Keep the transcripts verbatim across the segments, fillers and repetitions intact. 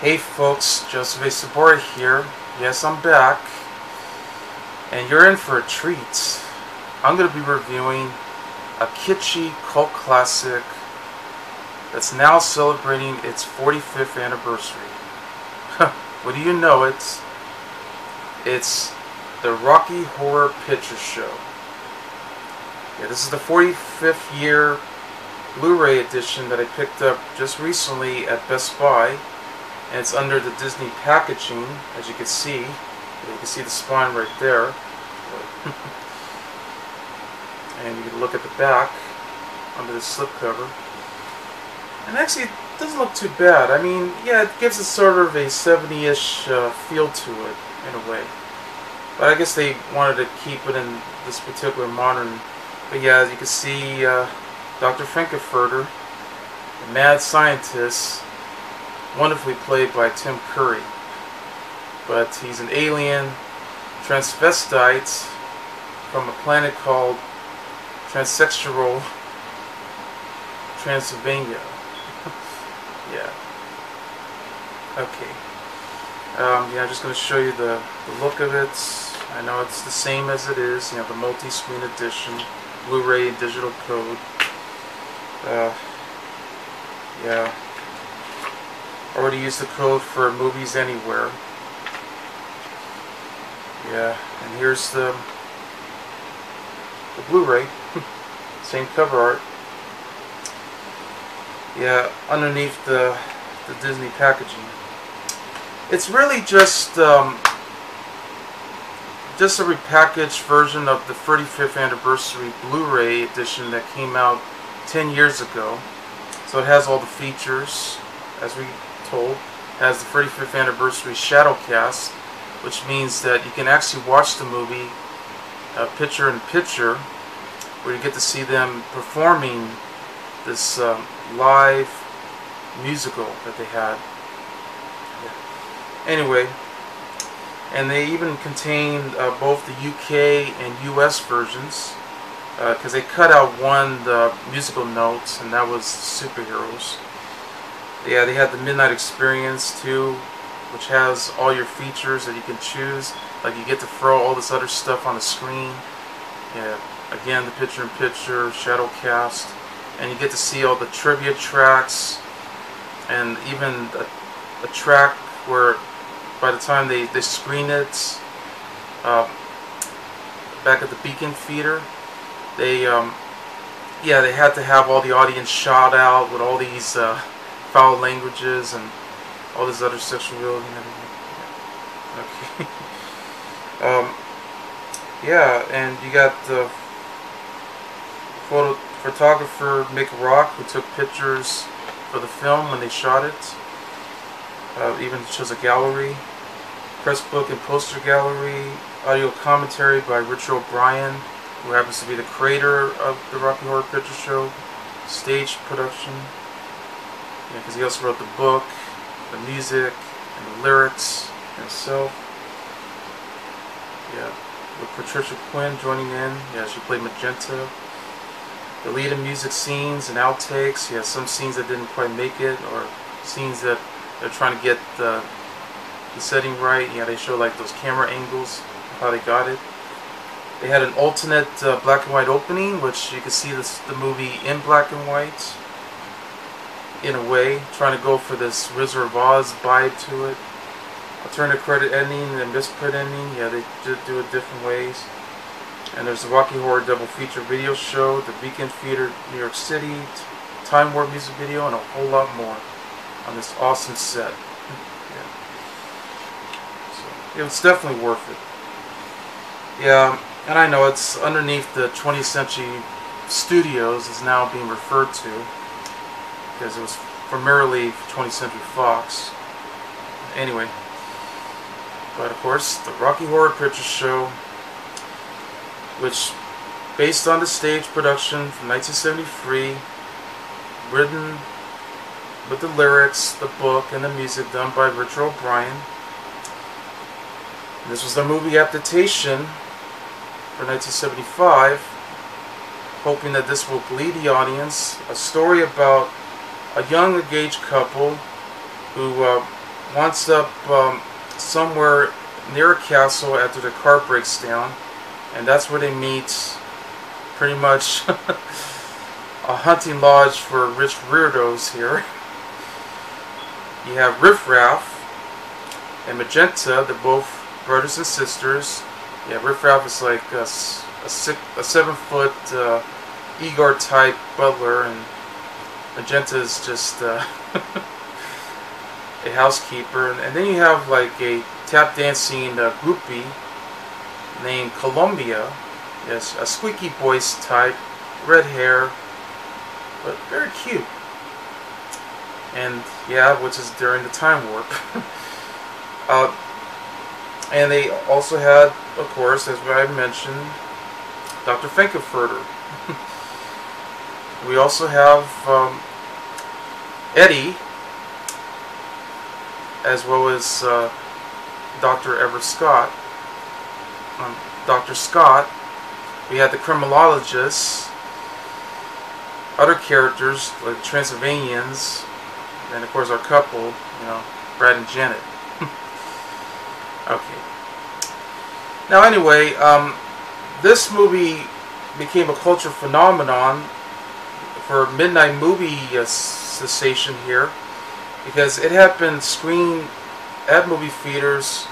Hey folks, Joseph A. Sobora here. Yes, I'm back. And you're in for a treat. I'm going to be reviewing a kitschy cult classic that's now celebrating its forty-fifth anniversary. What do you know it? It's the Rocky Horror Picture Show. Yeah, this is the forty-fifth year Blu-ray edition that I picked up just recently at Best Buy. And it's under the Disney packaging, as you can see. You can see the spine right there. And you can look at the back under the slipcover. And actually, it doesn't look too bad. I mean, yeah, it gives it sort of a seventy-ish uh, feel to it, in a way. But I guess they wanted to keep it in this particular modern. But yeah, as you can see, uh, Doctor Frank-N-Furter, the mad scientist, wonderfully played by Tim Curry. But he's an alien transvestite from a planet called Transsexual Transylvania. Yeah. Okay. Um, yeah, I'm just going to show you the, the look of it. I know it's the same as it is, you know, the multi-screen edition, Blu-ray, digital code. Uh, yeah. Already used the code for Movies Anywhere. Yeah, and here's the the Blu-ray. Same cover art. Yeah, underneath the the Disney packaging. It's really just um, just a repackaged version of the forty-fifth anniversary Blu-ray edition that came out ten years ago. So it has all the features, as we told, as the forty-fifth anniversary Shadowcast, which means that you can actually watch the movie uh, picture in picture, where you get to see them performing this um, live musical that they had. Yeah. Anyway, and they even contained uh, both the U K and U S versions, because uh, they cut out one the musical notes, and that was Superheroes. Yeah, they had the Midnight Experience too, which has all your features that you can choose. Like, you get to throw all this other stuff on the screen. Yeah, again, the picture-in-picture, Shadowcast, and you get to see all the trivia tracks, and even a, a track where, by the time they they screen it, uh, back at the Beacon Theater, they um, yeah, they had to have all the audience shot out with all these. Uh, foul languages and all this other sexuality and everything. Okay. um, yeah, and you got the photo photographer Mick Rock, who took pictures for the film when they shot it. Uh, even shows a gallery, press book and poster gallery, audio commentary by Richard O'Brien, who happens to be the creator of the Rocky Horror Picture Show stage production. Because yeah, he also wrote the book, the music, and the lyrics himself. Yeah, with Patricia Quinn joining in. Yeah, she played Magenta. The lead in music scenes and outtakes. Yeah, some scenes that didn't quite make it, or scenes that they're trying to get the, the setting right. Yeah, they show like those camera angles, how they got it. They had an alternate uh, black and white opening, which you can see this, the movie in black and white. In a way, trying to go for this Wizard of Oz vibe to it. Alternative credit ending and misprint ending, yeah, they did do it different ways. And there's the Rocky Horror Double Feature Video Show, the Beacon Theater, New York City, Time Warp music video, and a whole lot more on this awesome set. Yeah. So, it was definitely worth it. Yeah, and I know it's underneath the twentieth Century Studios is now being referred to, because it was primarily twentieth Century Fox. Anyway, but of course, the Rocky Horror Picture Show, which, based on the stage production from nineteen seventy-three, written with the lyrics, the book, and the music done by Richard O'Brien. This was the movie adaptation for nineteen seventy-five, hoping that this will lead the audience a story about a young engaged couple who uh, winds up um, somewhere near a castle after the car breaks down, and that's where they meet pretty much a hunting lodge for rich weirdos here. You have Riff Raff and Magenta, they're both brothers and sisters. Yeah, Riff Raff is like a, a, six, a seven foot uh, Igor type butler, and Magenta is just uh, a housekeeper. And, and then you have like a tap dancing uh, groupie named Columbia. Yes, a squeaky voice type, red hair, but very cute. And yeah, which is during the time warp. Uh, and they also had, of course, as I mentioned, Doctor Frank-N-Furter. We also have um, Eddie, as well as uh, Doctor Everett Scott. Um, Doctor Scott. We had the criminologists, other characters like Transylvanians, and of course our couple, you know, Brad and Janet. Okay. Now, anyway, um, this movie became a cultural phenomenon for midnight movie uh, cessation here, because it had been screened at movie theaters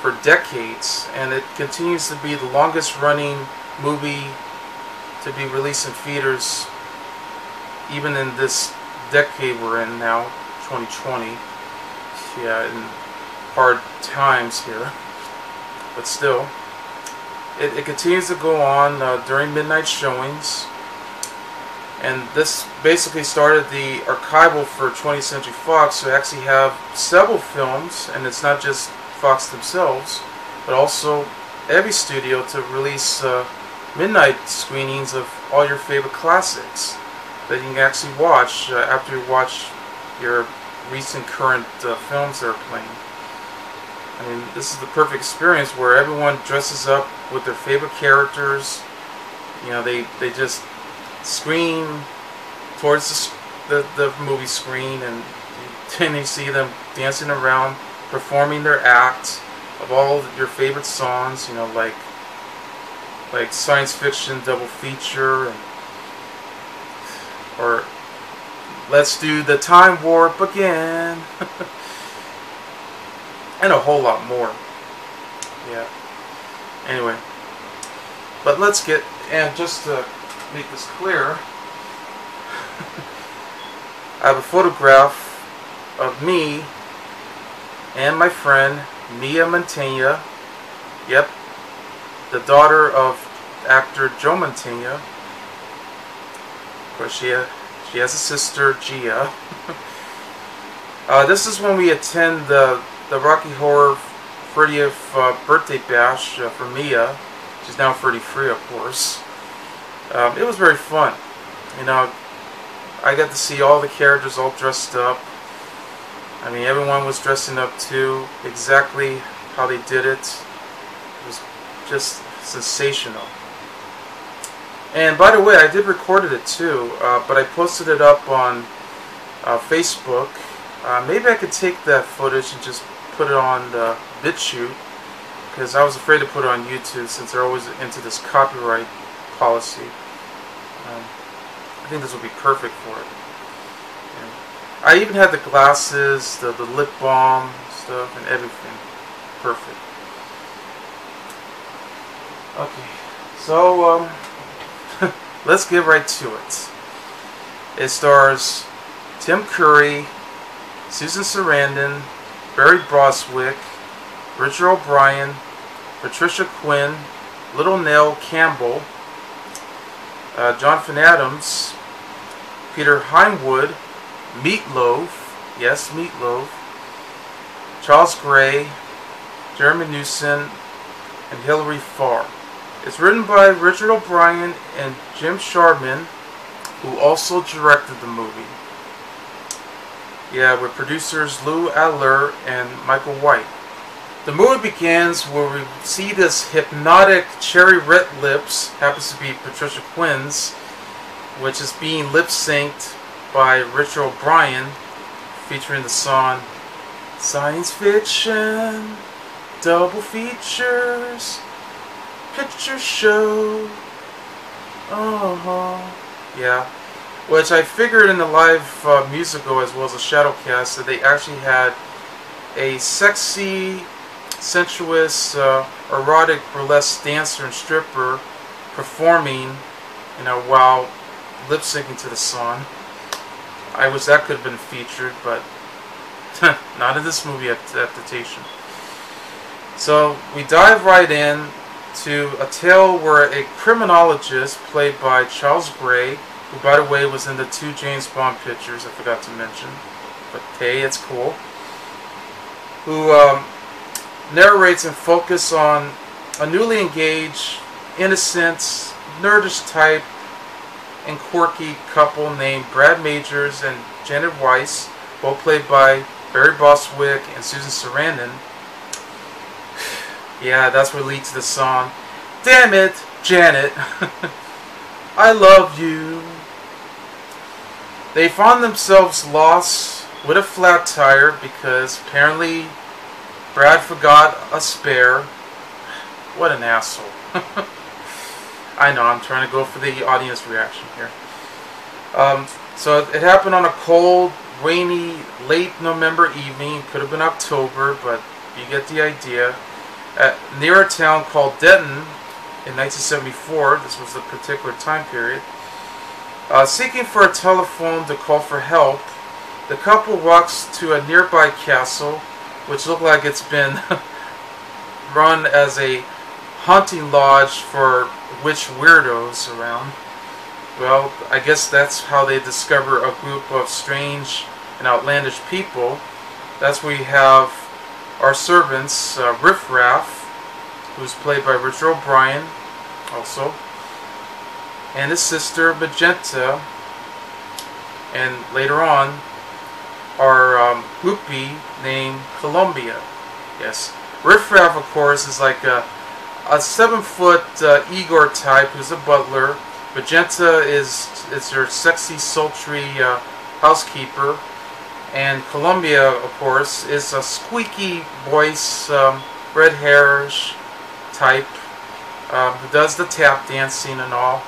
for decades, and it continues to be the longest-running movie to be released in theaters, even in this decade we're in now, twenty twenty. Yeah, and hard times here, but still it, it continues to go on uh, during midnight showings, and this basically started the archival for twentieth century fox to actually have several films, and it's not just Fox themselves but also every studio, to release uh, midnight screenings of all your favorite classics that you can actually watch uh, after you watch your recent current uh, films that are playing. I mean, this is the perfect experience where everyone dresses up with their favorite characters. You know, they, they just scream towards the, the, the movie screen, and then you see them dancing around, performing their act of all your favorite songs, you know, like like science fiction double feature, and, or let's do the time warp again. And a whole lot more. Yeah. Anyway. But let's get, and just to make this clear, I have a photograph of me and my friend Mia Mantegna. Yep. The daughter of actor Joe Mantegna. Of course, she, she has a sister, Gia. uh, this is when we attend the the Rocky Horror thirtieth uh, birthday bash uh, for Mia. She's now thirty-three, of course. Um, it was very fun. You know, I got to see all the characters all dressed up. I mean, everyone was dressing up too, exactly how they did it. It was just sensational. And by the way, I did record it too, uh, but I posted it up on uh, Facebook. Uh, maybe I could take that footage and just put it on the BitChute, because I was afraid to put it on YouTube since they're always into this copyright policy. Um, I think this would be perfect for it. Yeah. I even had the glasses, the, the lip balm stuff, and everything. Perfect. Okay, so um, let's get right to it. It stars Tim Curry, Susan Sarandon, Barry Bostwick, Richard O'Brien, Patricia Quinn, Little Nell Campbell, uh, Jonathan Adams, Peter Hinewood, Meatloaf, yes, Meatloaf, Charles Gray, Jeremy Newson, and Hilary Farr. It's written by Richard O'Brien and Jim Sharman, who also directed the movie. Yeah, with producers Lou Adler and Michael White. The movie begins where we see this hypnotic cherry red lips, happens to be Patricia Quinn's, which is being lip synced by Richard O'Brien, featuring the song Science fiction, double features, picture show. Uh-huh. Yeah. Which I figured in the live uh, musical as well as the shadowcast that they actually had a sexy, sensuous, uh, erotic burlesque dancer and stripper performing, you know, while lip syncing to the song. I wish that could have been featured, but not in this movie adaptation. So we dive right in to a tale where a criminologist played by Charles Gray, who, by the way, was in the two James Bond pictures I forgot to mention, but hey, it's cool, who um, narrates and focuses on a newly engaged, innocent, nerdish type and quirky couple named Brad Majors and Janet Weiss, both played by Barry Bostwick and Susan Sarandon. Yeah, that's what leads to the song, "Damn It, Janet, I Love You." They found themselves lost with a flat tire because apparently Brad forgot a spare. What an asshole. I know, I'm trying to go for the audience reaction here. Um, so it happened on a cold, rainy, late November evening. Could have been October, but you get the idea. At, near a town called Denton in nineteen seventy-four, this was the particular time period, uh, seeking for a telephone to call for help, the couple walks to a nearby castle, which looked like it's been run as a hunting lodge for witch weirdos around. Well, I guess that's how they discover a group of strange and outlandish people. That's where you have our servants, uh, Riff Raff, who's played by Richard O'Brien, also, and his sister, Magenta, and later on, our um, groupie named Columbia. Yes, Riff Raff, of course, is like a, a seven-foot uh, Igor type who's a butler. Magenta is is her sexy, sultry uh, housekeeper. And Columbia, of course, is a squeaky voice, um, red hairish type, um, who does the tap dancing and all.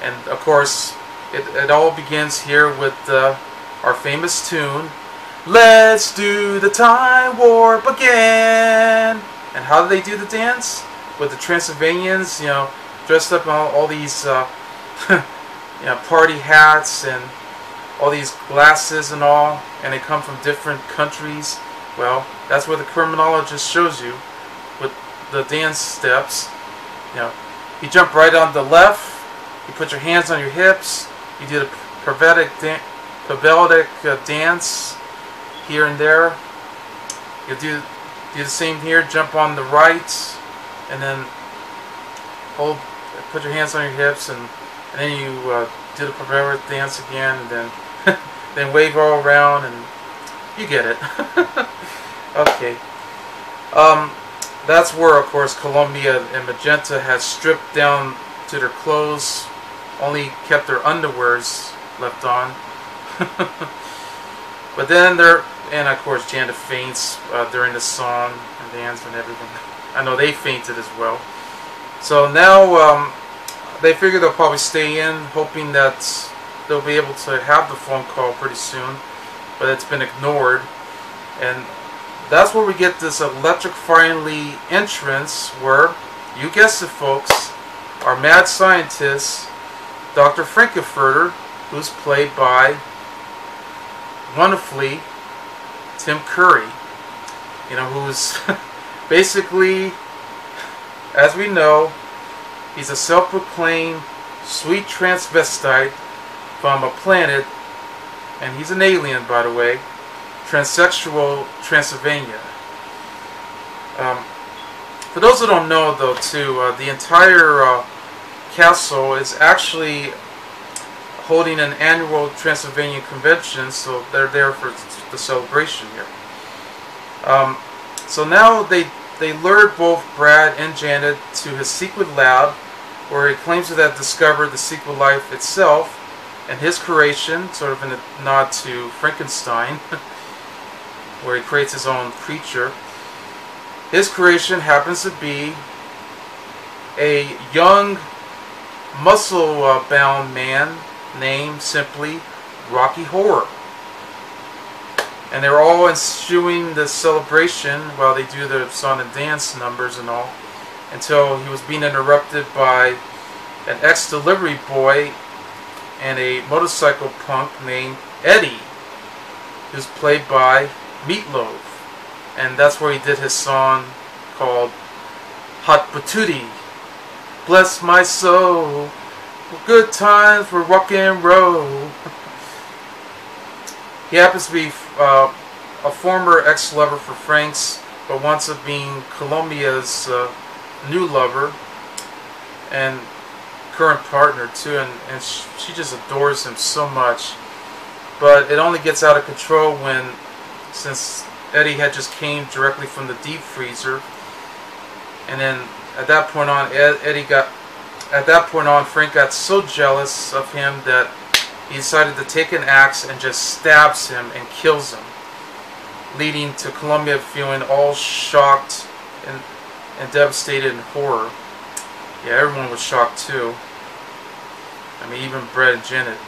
And of course, it, it all begins here with uh, our famous tune, "Let's do the time warp again." And how do they do the dance? With the Transylvanians, you know, dressed up in all, all these, uh, you know, party hats and all these glasses and all, and they come from different countries. Well, that's what the criminologist shows you with the dance steps. You know, you jump right on the left, you put your hands on your hips, you do the Pavetic dan uh, dance here and there. You do, do the same here, jump on the right, and then hold, put your hands on your hips, and, and then you uh, do the Pavetic dance again, and then then wave all around, and you get it. Okay. Um, that's where, of course, Columbia and Magenta had stripped down to their clothes, only kept their underwears left on. But then they're, and of course, Janet faints uh, during the song and dance and everything. I know they fainted as well. So now um, they figure they'll probably stay in, hoping that they'll be able to have the phone call pretty soon, but it's been ignored. And that's where we get this electrifyingly entrance where, you guessed it folks, our mad scientist, Doctor Frank-N-Furter, who's played by, wonderfully, Tim Curry. You know, who's basically, as we know, he's a self-proclaimed sweet transvestite from a planet, and he's an alien, by the way, Transsexual Transylvania. Um, for those who don't know, though, too, uh, the entire uh, castle is actually holding an annual Transylvanian convention, so they're there for the celebration here. Um, so now they they lured both Brad and Janet to his secret lab, where he claims to have discovered the secret life itself, and his creation, sort of in a nod to Frankenstein. where he creates his own creature. His creation happens to be a young, muscle-bound man named simply Rocky Horror. And they're all ensuing the celebration while they do the song and dance numbers and all, until he was being interrupted by an ex-delivery boy and a motorcycle punk named Eddie, who's played by Meatloaf. And that's where he did his song called Hot Patootie. Bless my soul, good times for rock and roll. He happens to be uh, a former ex-lover for Frank's, but once of being Columbia's uh, new lover and current partner too, and, and she just adores him so much. But it only gets out of control when, since Eddie had just came directly from the deep freezer, and then at that point on, Ed, Eddie got, at that point on, Frank got so jealous of him that he decided to take an axe and just stabs him and kills him, leading to Columbia feeling all shocked and, and devastated in horror. Yeah, everyone was shocked too. I mean, even Brad and Janet.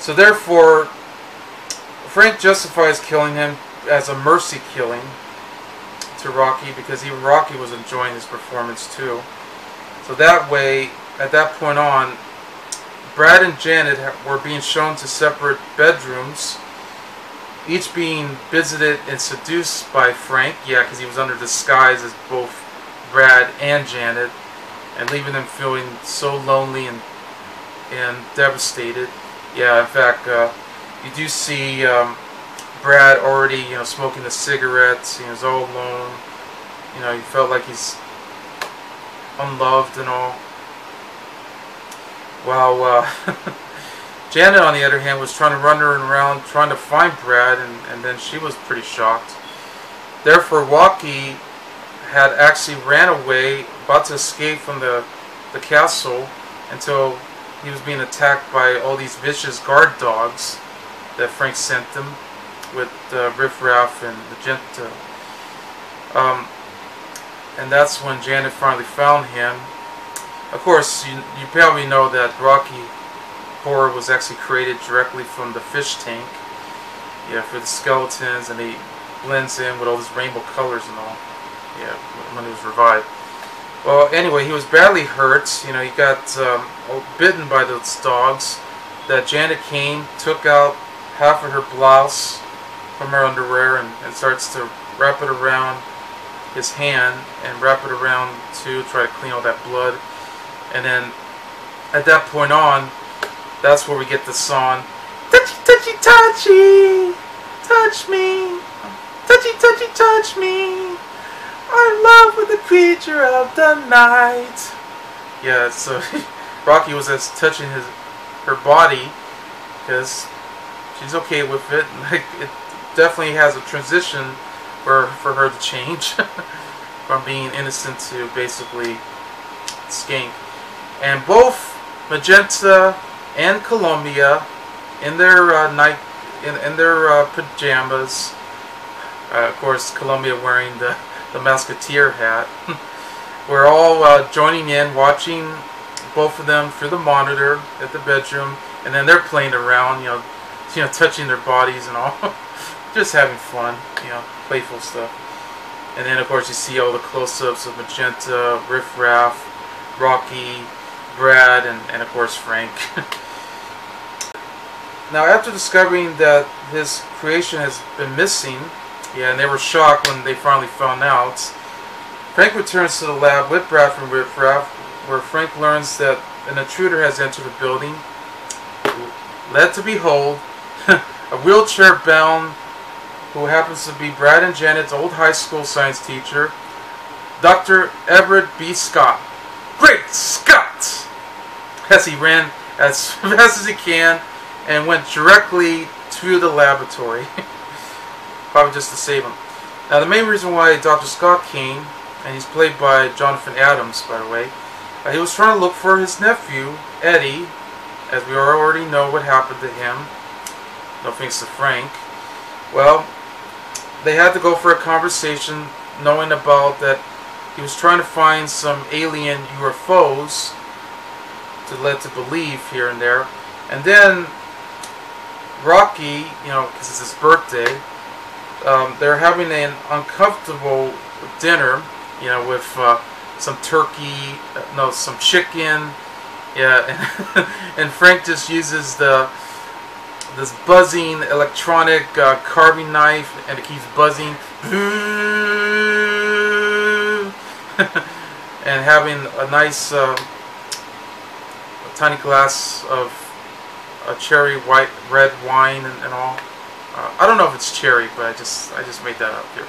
So therefore, Frank justifies killing him as a mercy killing to Rocky, because even Rocky was enjoying his performance too. So that way, at that point on, Brad and Janet were being shown to separate bedrooms, each being visited and seduced by Frank, yeah, because he was under disguise as both Brad and Janet, and leaving them feeling so lonely and and devastated. Yeah, in fact, uh, you do see um, Brad already, you know, smoking the cigarettes. He was all alone. You know, he felt like he's unloved and all. While uh, Janet, on the other hand, was trying to run her around, trying to find Brad, and, and then she was pretty shocked. Therefore, Rocky had actually ran away, about to escape from the, the castle, until he was being attacked by all these vicious guard dogs that Frank sent them, with uh, Riff Raff and Magenta. Um, and that's when Janet finally found him. Of course, you, you probably know that Rocky Horror was actually created directly from the fish tank, yeah, for the skeletons, and he blends in with all these rainbow colors and all, yeah, when he was revived. Well, anyway, he was badly hurt, you know, he got um, bitten by those dogs, that Janet came, took out half of her blouse from her underwear, and, and starts to wrap it around his hand, and wrap it around to try to clean all that blood. And then, at that point on, that's where we get the song, Touchy, touchy, touchy, touch me, touchy, touchy, touch me, I'm in love with the creature of the night. Yeah, so Rocky was just touching his, her body, because she's okay with it. Like, it definitely has a transition for, for her to change from being innocent to basically skink. And both Magenta and Columbia, in their uh, night, in, in their uh, pajamas, uh, of course, Columbia wearing the the Musketeer hat, we're all uh, joining in, watching both of them through the monitor at the bedroom, and then they're playing around, you know, you know, touching their bodies and all, just having fun, you know, playful stuff. And then, of course, you see all the close-ups of Magenta, Riff Raff, Rocky, Brad, and, and of course Frank. Now, after discovering that his creation has been missing, yeah, and they were shocked when they finally found out, Frank returns to the lab with Brad from Riff Raff, where Frank learns that an intruder has entered the building. Led to behold, a wheelchair-bound, who happens to be Brad and Janet's old high school science teacher, Doctor Everett B. Scott. Great Scott! As he ran as fast as he can and went directly to the laboratory. Probably just to save him. Now, the main reason why Doctor Scott came, and he's played by Jonathan Adams, by the way, uh, he was trying to look for his nephew, Eddie, as we already know what happened to him. No thanks to Frank. Well, they had to go for a conversation, knowing about that he was trying to find some alien U F Os to let to believe here and there. And then Rocky, you know, because it's his birthday, um, they're having an uncomfortable dinner, you know, with uh, some turkey, uh, no, some chicken, yeah, and, and Frank just uses the this buzzing electronic uh, carving knife, and it keeps buzzing, and having a nice uh, tiny glass of a cherry white red wine and, and all. Uh, I don't know if it's cherry, but I just I just made that up here.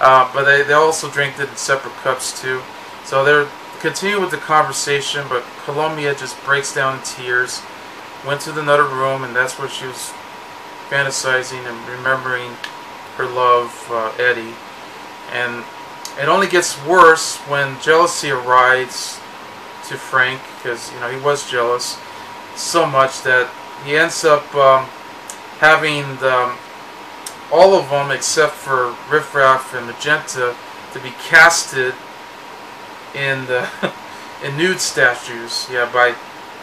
Uh, but they, they also drink it in separate cups too. So they're continuing with the conversation, but Columbia just breaks down in tears. Went to another room, and that's where she was fantasizing and remembering her love, uh, Eddie. And it only gets worse when jealousy arrives to Frank, because you know he was jealous so much that he ends up um, having the, all of them except for Riff Raff and Magenta to be casted in the in nude statues. Yeah, by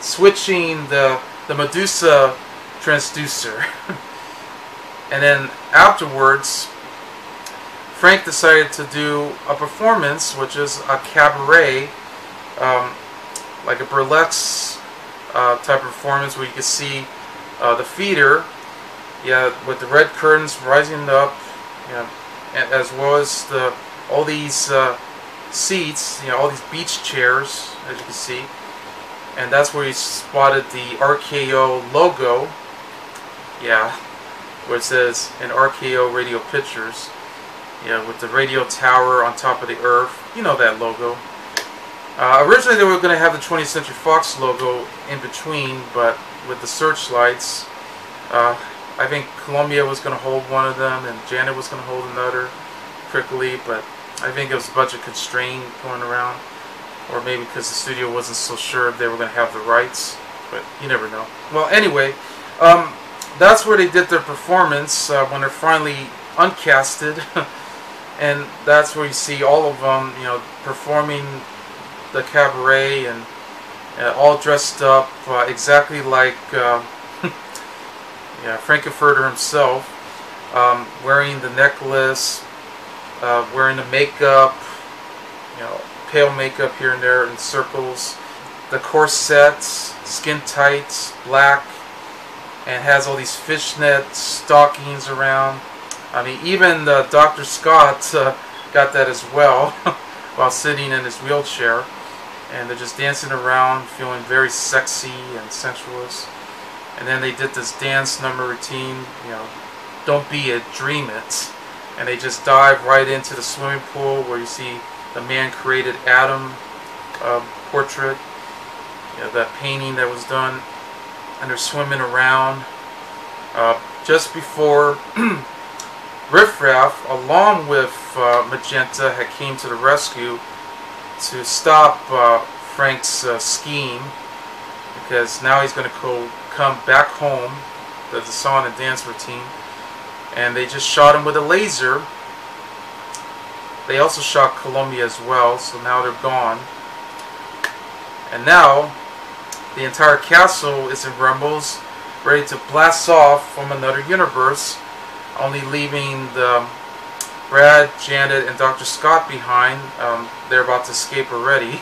switching the the Medusa transducer. And then afterwards, Frank decided to do a performance, which is a cabaret, um, like a burlesque uh, type of performance, where you can see uh, the feeder, yeah, with the red curtains rising up, yeah, and as well as the all these uh, seats, you know, all these beach chairs, as you can see. And that's where you spotted the R K O logo, yeah, where it says in R K O Radio Pictures, yeah, with the radio tower on top of the earth. You know that logo. Uh, originally, they were going to have the twentieth Century Fox logo in between, but with the searchlights, uh, I think Columbia was going to hold one of them, and Janet was going to hold another, quickly. But I think it was a bunch of constraint going around. Or maybe because the studio wasn't so sure if they were going to have the rights, but you never know. Well, anyway, um, that's where they did their performance uh, when they're finally uncasted, and that's where you see all of them, you know, performing the cabaret and uh, all dressed up uh, exactly like uh, yeah, Frank-N-Furter himself, um, wearing the necklace, uh, wearing the makeup, you know. Pale makeup here and there in circles, the corsets, skin tights, black, and has all these fishnet stockings around. I mean, even uh, Doctor Scott uh, got that as well while sitting in his wheelchair, and they're just dancing around, feeling very sexy and sensuous. And then they did this dance number routine, you know, don't be it, dream it, and they just dive right into the swimming pool where you see the man-created Adam uh, portrait, you know, that painting that was done, and they're swimming around. Uh, just before Riff Raff, along with uh, Magenta, had came to the rescue to stop uh, Frank's uh, scheme, because now he's going to go come back home, the, the song and dance routine, and they just shot him with a laser. They also shot Columbia as well, so now they're gone. And now, the entire castle is in rumbles, ready to blast off from another universe, only leaving the Brad, Janet, and Doctor Scott behind. Um, they're about to escape already.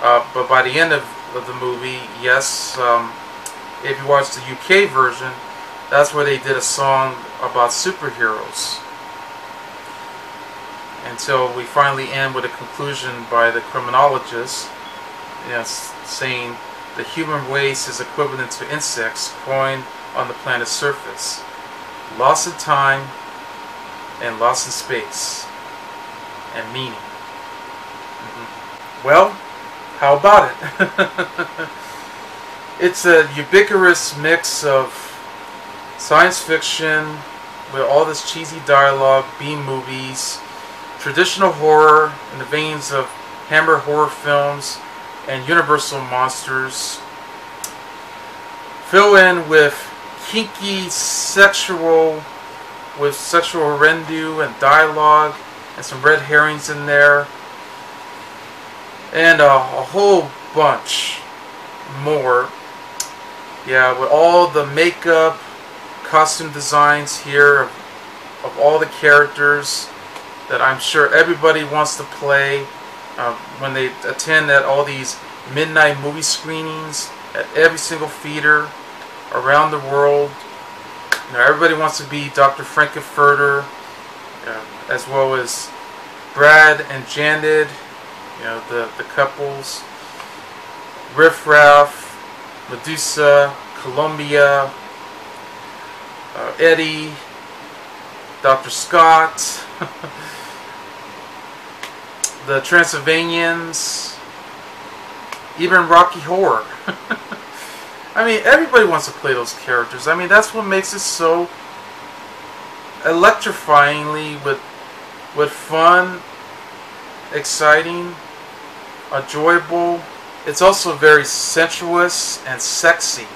Uh, but by the end of, of the movie, yes, um, if you watch the U K version, that's where they did a song about superheroes. Until we finally end with a conclusion by the criminologist, you know, saying the human race is equivalent to insects coined on the planet's surface, lost in time and lost in space and meaning. Mm-hmm. Well, how about it? It's a ubiquitous mix of science fiction with all this cheesy dialogue, B movies, traditional horror in the veins of Hammer horror films and Universal monsters. Fill in with kinky sexual with sexual rendezvous and dialogue and some red herrings in there, and a, a whole bunch more. Yeah, with all the makeup, costume designs here of, of all the characters that I'm sure everybody wants to play uh, when they attend at all these midnight movie screenings at every single theater around the world. You know, everybody wants to be Doctor Frank-N-Furter, you know, as well as Brad and Janet, you know, the, the couples, Riff Raff, Medusa, Columbia, uh, Eddie, Doctor Scott, the Transylvanians, even Rocky Horror. I mean, everybody wants to play those characters. I mean, that's what makes it so electrifyingly with, with fun, exciting, enjoyable. It's also very sensuous and sexy.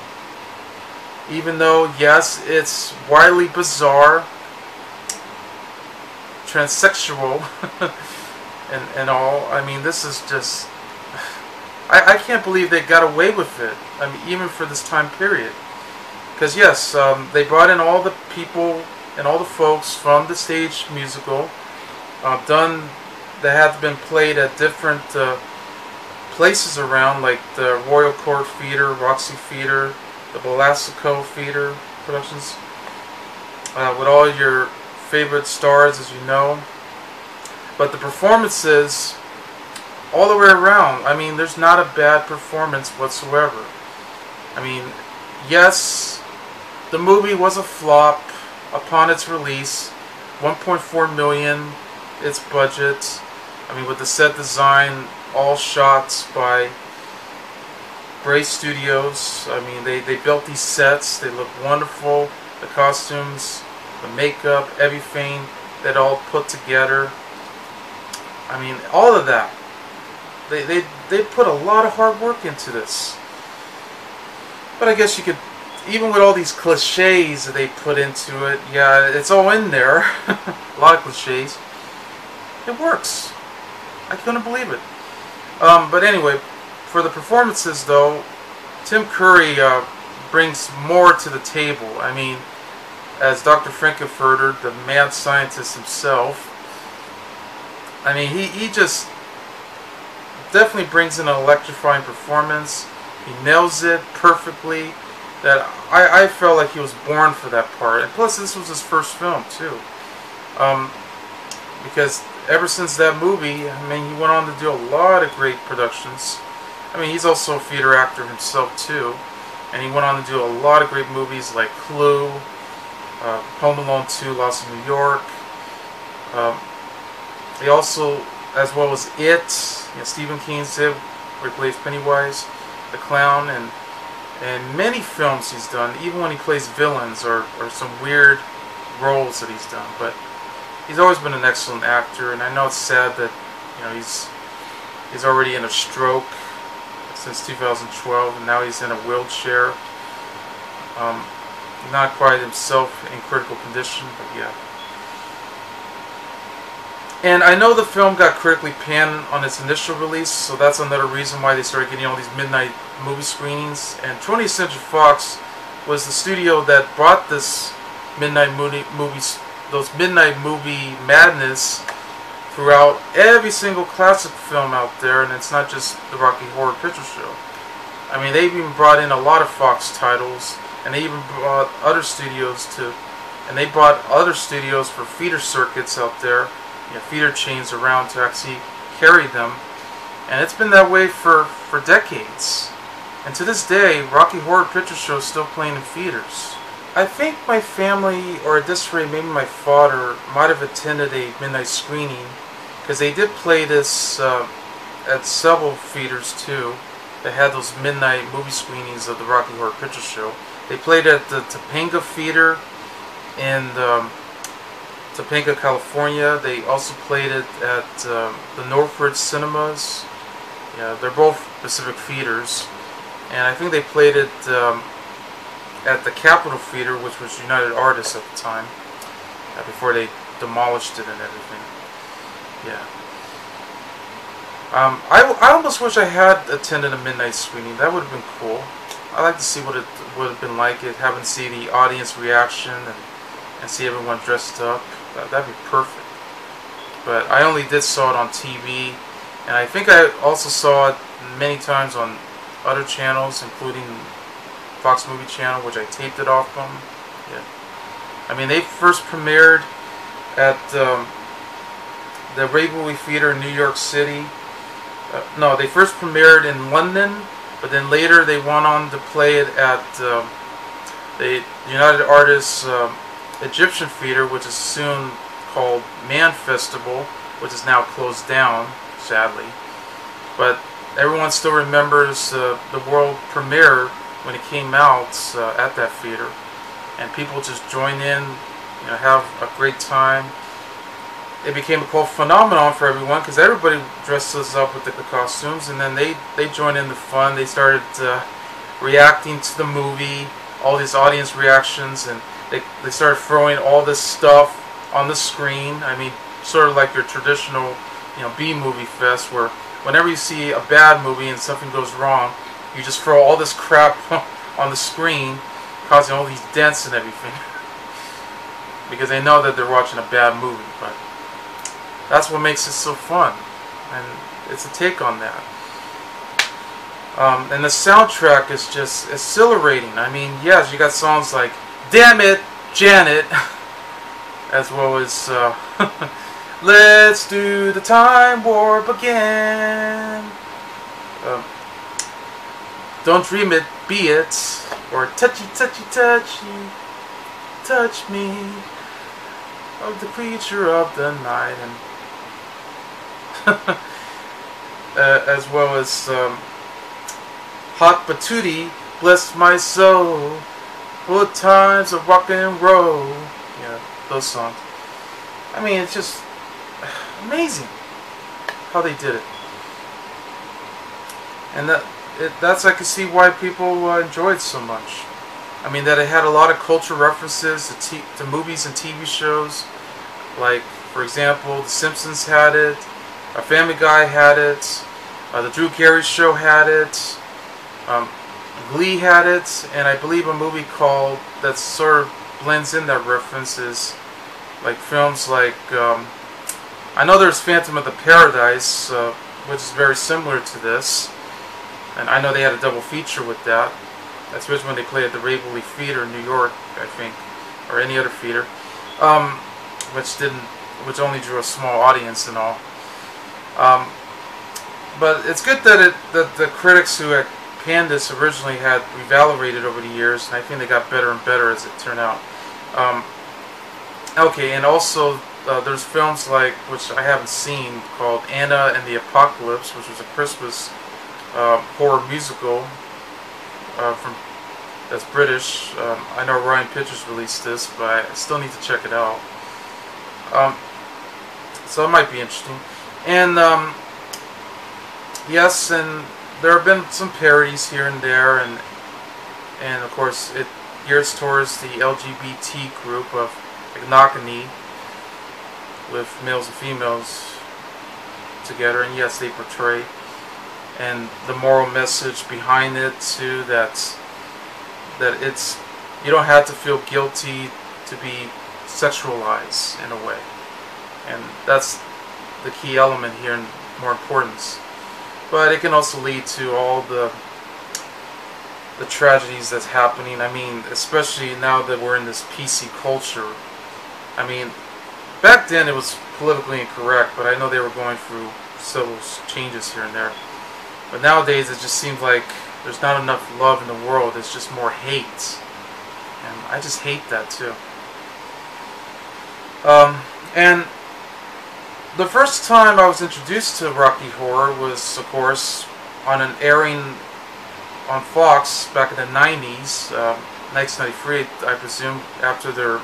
Even though, yes, it's wildly bizarre, transsexual, and, and all. I mean, this is just... I, I can't believe they got away with it, I mean, even for this time period. Because, yes, um, they brought in all the people and all the folks from the stage musical, uh, done that have been played at different... Uh, places around, like the Royal Court Theater, Roxy Theater, the Belasco Theater productions, uh, with all your favorite stars, as you know. But the performances, all the way around, I mean, there's not a bad performance whatsoever. I mean, yes, the movie was a flop upon its release, one point four million dollars, its budget. I mean, with the set design, all shots by Bray Studios. I mean, they, they built these sets. They look wonderful. The costumes, the makeup, everything that all put together. I mean, all of that. They, they, they put a lot of hard work into this. But I guess you could, even with all these cliches that they put into it, yeah, it's all in there. A lot of cliches. It works. I couldn't believe it. Um, but anyway, for the performances, though, Tim Curry uh, brings more to the table. I mean, as Doctor Frank-N-Furter, the mad scientist himself, I mean, he, he just definitely brings in an electrifying performance. He nails it perfectly. That I, I felt like he was born for that part. And plus, this was his first film, too. Um, because... Ever since that movie, I mean, he went on to do a lot of great productions. I mean, he's also a theater actor himself, too. And he went on to do a lot of great movies like Clue, uh, Home Alone two, Lost in New York. Um, he also, as well as It, you know, Stephen King's It, where he plays Pennywise, the Clown, and, and many films he's done, even when he plays villains or, or some weird roles that he's done. But he's always been an excellent actor, and I know it's sad that, you know, he's he's already in a stroke since two thousand twelve, and now he's in a wheelchair. Um, not quite himself, in critical condition, but yeah. And I know the film got critically panned on its initial release, so that's another reason why they started getting all these midnight movie screenings. And twentieth Century Fox was the studio that brought this midnight movie movies. Those midnight movie madness throughout every single classic film out there, and it's not just the Rocky Horror Picture Show. I mean, they even brought in a lot of Fox titles, and they even brought other studios to, and they brought other studios for feeder circuits out there, you know, feeder chains around to actually carry them, and it's been that way for for decades. And to this day, Rocky Horror Picture Show is still playing in theaters. I think my family, or at this rate, maybe my father, might have attended a midnight screening, because they did play this uh, at several theaters too. They had those midnight movie screenings of the Rocky Horror Picture Show. They played at the Topanga Theater in um, Topanga, California. They also played it at um, the Northridge Cinemas. Yeah, they're both Pacific theaters, and I think they played it. Um, at the Capitol Theater, which was United Artists at the time. uh, before they demolished it and everything. Yeah. Um, I, I almost wish I had attended a midnight screening. That would have been cool. I'd like to see what it would have been like. It having see the audience reaction and and see everyone dressed up. That, that'd be perfect. But I only did saw it on T V, and I think I also saw it many times on other channels, including Fox Movie Channel, which I taped it off from. Yeah. I mean, they first premiered at um, the Ravelry Theater in New York City. Uh, no, they first premiered in London, but then later they went on to play it at um, the United Artists um, Egyptian Theater, which is soon called Man Festival, which is now closed down, sadly. But everyone still remembers uh, the world premiere when it came out uh, at that theater, and people just join in, you know, have a great time. It became a cool phenomenon for everyone because everybody dresses up with the costumes, and then they, they joined in the fun. They started uh, reacting to the movie, all these audience reactions, and they, they started throwing all this stuff on the screen. I mean, sort of like your traditional, you know, B-movie fest, where whenever you see a bad movie and something goes wrong, you just throw all this crap on the screen, causing all these dents and everything, because they know that they're watching a bad movie, but that's what makes it so fun, and it's a take on that. Um, and the soundtrack is just exhilarating. I mean, yes, you got songs like "Damn It, Janet," as well as uh, "Let's Do the Time Warp Again," um, "Don't Dream It, Be It," or "Touchy, Touchy, Touchy, Touch Me of the Creature of the Night," and uh, as well as um, "Hot Patootie, Bless My Soul, Good Times of Rock and Roll." Yeah, those songs. I mean, it's just amazing how they did it, and that it, that's I can see why people uh, enjoyed it so much. I mean, that it had a lot of cultural references to, t to movies and T V shows, like, for example, The Simpsons had it, A Family Guy had it, uh, The Drew Carey Show had it, um, Glee had it, and I believe a movie called that sort of blends in that references, like films like, um, I know there's Phantom of the Paradise, uh, which is very similar to this, and I know they had a double feature with that. That's which when they play at the Ravelry Theater in New York, I think, or any other theater, um, which didn't, which only drew a small audience and all. Um, but it's good that it that the critics who had panned this originally had revalidated over the years, and I think they got better and better as it turned out. Um, okay, and also uh, there's films like, which I haven't seen, called Anna and the Apocalypse, which was a Christmas uh, horror musical. Uh, from that's British. Um, I know Orion Pictures released this, but I still need to check it out. Um, so it might be interesting. And um, yes, and there have been some parodies here and there, and and of course it gears towards the L G B T group of agnosticism, with males and females together. And yes, they portray. And the moral message behind it too, that that it's, you don't have to feel guilty to be sexualized in a way, and that's the key element here and more importance. But it can also lead to all the the tragedies that's happening. I mean, especially now that we're in this P C culture. I mean, back then it was politically incorrect, but I know they were going through several changes here and there. But nowadays, it just seems like there's not enough love in the world. It's just more hate. And I just hate that, too. Um, and the first time I was introduced to Rocky Horror was, of course, on an airing on Fox back in the nineties. Um, nineteen ninety-three, I presume, after their,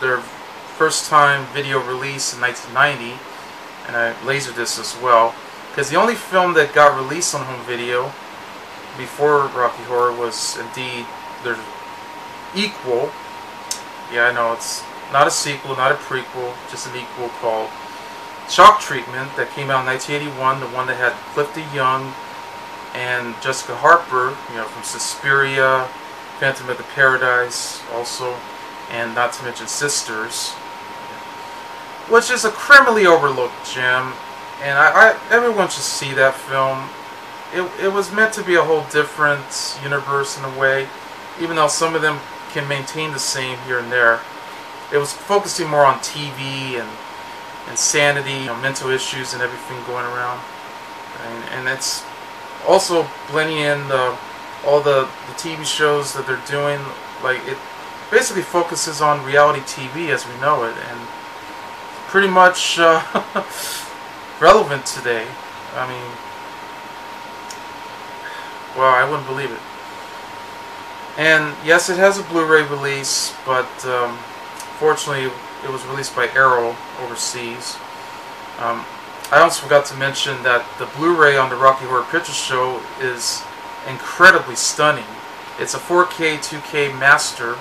their first-time video release in nineteen ninety. And I laserdisc as well. Because the only film that got released on home video before Rocky Horror was indeed their equal. Yeah, I know it's not a sequel, not a prequel, just an equal, called Shock Treatment, that came out in nineteen eighty-one, the one that had Clifton Young and Jessica Harper, you know, from Suspiria, Phantom of the Paradise also, and not to mention Sisters, which is a criminally overlooked gem, and I, I everyone should see that film. It, it was meant to be a whole different universe in a way, even though some of them can maintain the same here and there. It was focusing more on T V and insanity, you know, mental issues and everything going around, and, and it's also blending in the, all the, the T V shows that they're doing. Like, it basically focuses on reality T V as we know it, and pretty much uh, relevant today. I mean, well, I wouldn't believe it. And yes, it has a Blu-ray release, but um, fortunately it was released by Arrow overseas. Um, I also forgot to mention that the Blu-ray on the Rocky Horror Picture Show is incredibly stunning. It's a four K, two K master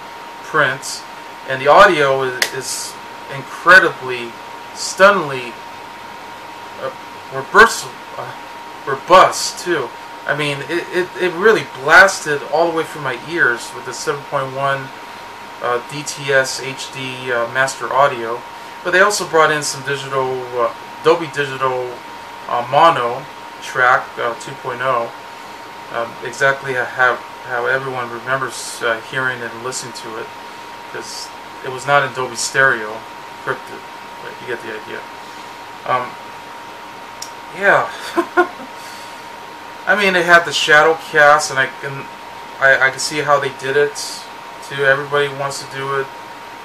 print, and the audio is, is incredibly, stunningly uh, robust, uh, robust too. I mean, it, it, it really blasted all the way through my ears with the seven point one Uh, D T S H D uh, master audio, but they also brought in some digital uh, Dolby Digital uh, mono track uh, two point oh, uh, exactly how how everyone remembers uh, hearing and listening to it, because it was not in Dolby Stereo, encrypted, but you get the idea. Um, yeah, I mean, it had the shadow cast, and I can I, I can see how they did it. Too. Everybody wants to do it,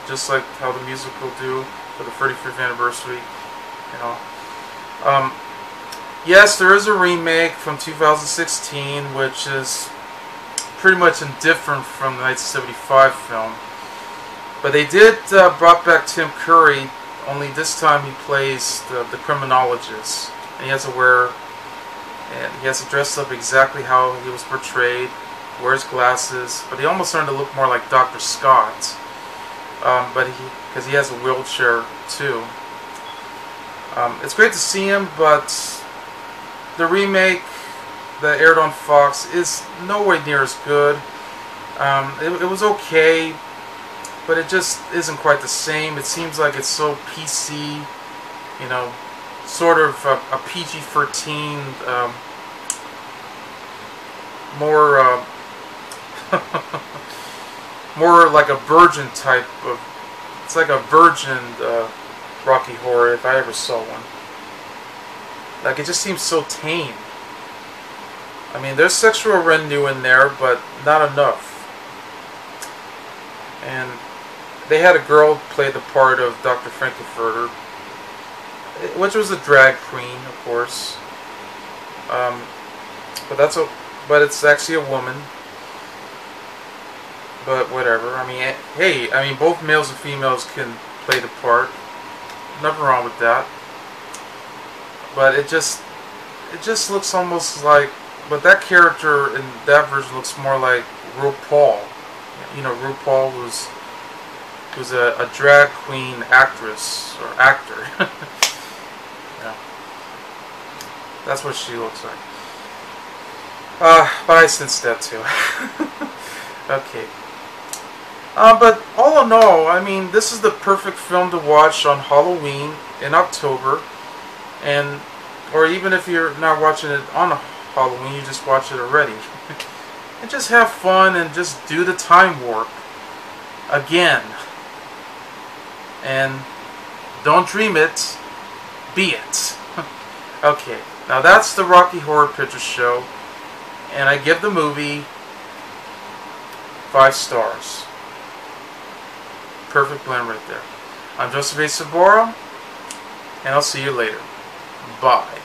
just like how the music will do for the thirty-fifth anniversary, you know. Um, yes, there is a remake from two thousand sixteen, which is pretty much indifferent from the nineteen seventy-five film. But they did uh, brought back Tim Curry, only this time he plays the, the criminologist, and he has to wear, and he has to dress up exactly how he was portrayed. Wears glasses, but he almost started to look more like Doctor Scott, um, but he, because he has a wheelchair too. Um, it's great to see him, but the remake that aired on Fox is nowhere near as good. Um, it, it was okay, but it just isn't quite the same. It seems like it's so P C, you know, sort of a, a P G thirteen, um, more. Uh, more like a virgin type of, it's like a virgin uh, Rocky Horror if I ever saw one. Like, it just seems so tame. I mean, there's sexual residue in there, but not enough. And they had a girl play the part of Doctor Frank-N-Furter, which was a drag queen, of course. Um, but that's a, but it's actually a woman. But whatever. I mean, hey, I mean, both males and females can play the part. Nothing wrong with that. But it just, it just looks almost like, but that character in that version looks more like RuPaul. You know, RuPaul was, was a, a drag queen actress or actor. Yeah, that's what she looks like. Uh, but I sensed that too. Okay. Uh, but all in all, I mean, this is the perfect film to watch on Halloween in October, and or even if you're not watching it on Halloween, you just watch it already. And just have fun and just do the time warp again. And don't dream it, be it. Okay, now that's the Rocky Horror Picture Show, and I give the movie five stars. Perfect blend right there. I'm Joseph A. Sobora, and I'll see you later. Bye.